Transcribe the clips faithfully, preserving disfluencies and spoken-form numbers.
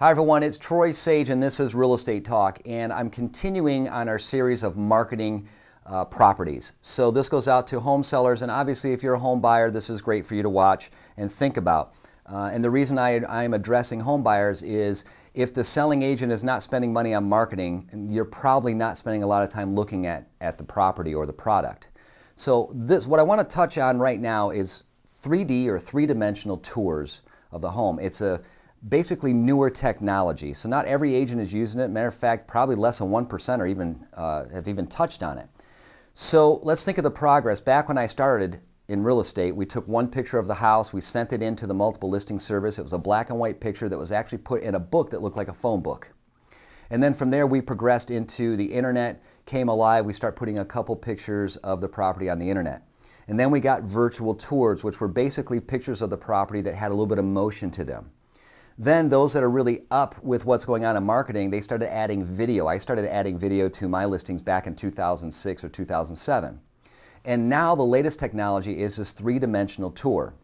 Hi everyone, it's Troy Sage and this is Real Estate Talk, and I'm continuing on our series of marketing uh, properties. So this goes out to home sellers, and obviously if you're a home buyer, this is great for you to watch and think about. Uh, and the reason I, I'm addressing home buyers is if the selling agent is not spending money on marketing, you're probably not spending a lot of time looking at, at the property or the product. So this, what I want to touch on right now is three D or three-dimensional tours of the home. It's a basically newer technology, so not every agent is using it. Matter of fact, probably less than one percent or even uh, have even touched on it. So let's think of the progress. Back when I started in real estate, we took one picture of the house, we sent it into the multiple listing service. It was a black and white picture that was actually put in a book that looked like a phone book. And then from there we progressed into the internet, came alive. We start putting a couple pictures of the property on the internet. And then we got virtual tours, which were basically pictures of the property that had a little bit of motion to them. Then those that are really up with what's going on in marketing, they started adding video. I started adding video to my listings back in two thousand six or two thousand seven. And now the latest technology is this three-dimensional tour.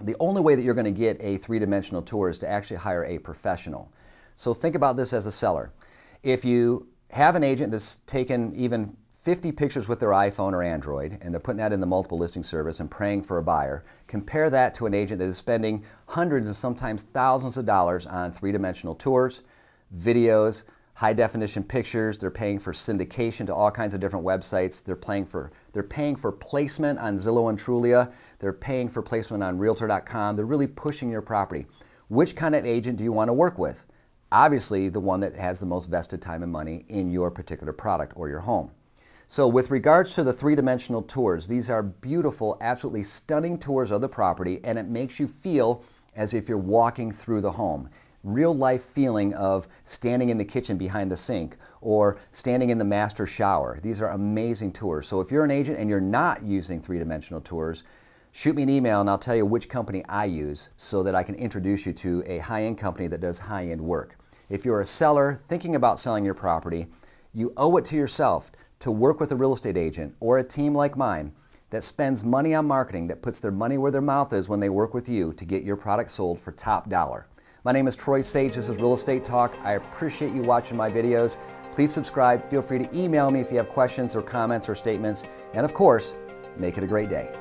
The only way that you're going to get a three-dimensional tour is to actually hire a professional. So think about this as a seller. If you have an agent that's taken even fifty pictures with their iPhone or Android, and they're putting that in the multiple listing service and praying for a buyer, compare that to an agent that is spending hundreds and sometimes thousands of dollars on three-dimensional tours, videos, high-definition pictures. They're paying for syndication to all kinds of different websites. They're paying for, they're paying for placement on Zillow and Trulia. They're paying for placement on Realtor dot com. They're really pushing your property. Which kind of agent do you want to work with? Obviously, the one that has the most vested time and money in your particular product or your home. So with regards to the three-dimensional tours, these are beautiful, absolutely stunning tours of the property, and it makes you feel as if you're walking through the home. Real-life feeling of standing in the kitchen behind the sink or standing in the master shower. These are amazing tours. So if you're an agent and you're not using three-dimensional tours, shoot me an email and I'll tell you which company I use so that I can introduce you to a high-end company that does high-end work. If you're a seller thinking about selling your property, you owe it to yourself to work with a real estate agent or a team like mine that spends money on marketing, that puts their money where their mouth is when they work with you to get your product sold for top dollar. My name is Troy Sage. This is Real Estate Talk. I appreciate you watching my videos. Please subscribe. Feel free to email me if you have questions or comments or statements. And of course, make it a great day.